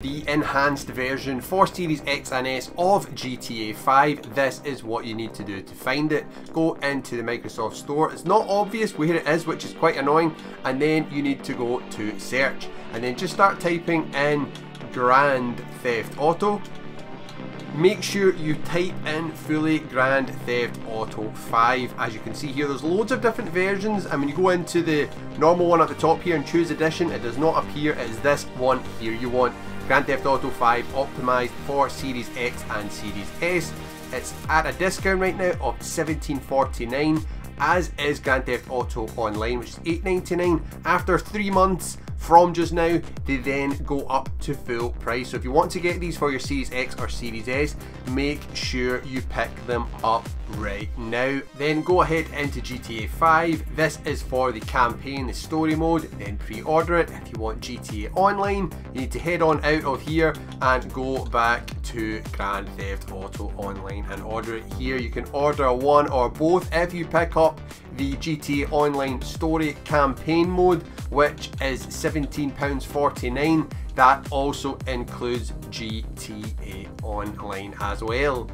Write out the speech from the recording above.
The enhanced version for Series X and S of GTA 5, this is what you need to do to find it. Go into the Microsoft Store, it's not obvious where it is, which is quite annoying, and then you need to go to search, and then just start typing in Grand Theft Auto. Make sure you type in fully Grand Theft Auto 5. As you can see here, there's loads of different versions, and when you go into the normal one at the top here and choose edition, it does not appear. It is this one here you want. Grand Theft Auto 5 optimized for Series X and Series S. It's at a discount right now of $17.49, as is Grand Theft Auto Online, which is $8.99. After 3 months from just now, they then go up to full price. So if you want to get these for your Series X or Series S, make sure you pick them up right now. Then go ahead into GTA 5. This is for the campaign, the story mode, then pre-order it. If you want GTA Online, you need to head on out of here and go back to Grand Theft Auto Online and order it here. You can order one or both if you pick up the GTA Online story campaign mode, which is £17.49. That also includes GTA Online as well.